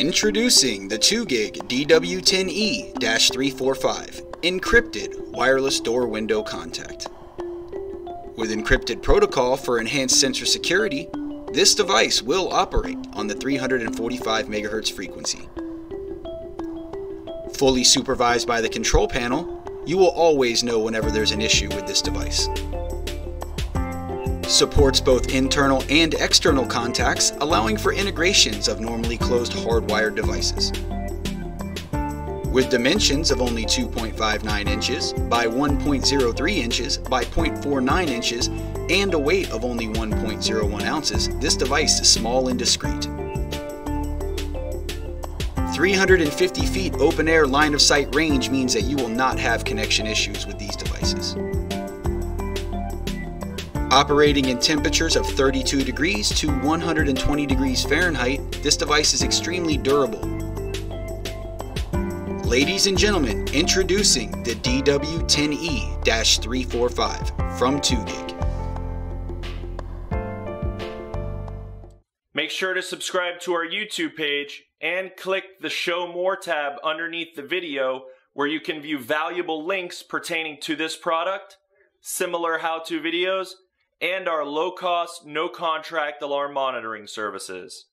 Introducing the 2GIG DW10E-345 Encrypted Wireless Door Window Contact. With encrypted protocol for enhanced sensor security, this device will operate on the 345 MHz frequency. Fully supervised by the control panel, you will always know whenever there's an issue with this device. Supports both internal and external contacts, allowing for integrations of normally closed hardwired devices. With dimensions of only 2.59 inches by 1.03 inches by 0.49 inches and a weight of only 1.01 ounces, this device is small and discreet. 350 feet open air line of sight range means that you will not have connection issues with these devices. Operating in temperatures of 32 degrees to 120 degrees Fahrenheit, this device is extremely durable. Ladies and gentlemen, introducing the DW10E-345 from 2GIG. Make sure to subscribe to our YouTube page and click the Show More tab underneath the video, where you can view valuable links pertaining to this product, similar how-to videos, and our low-cost, no-contract alarm monitoring services.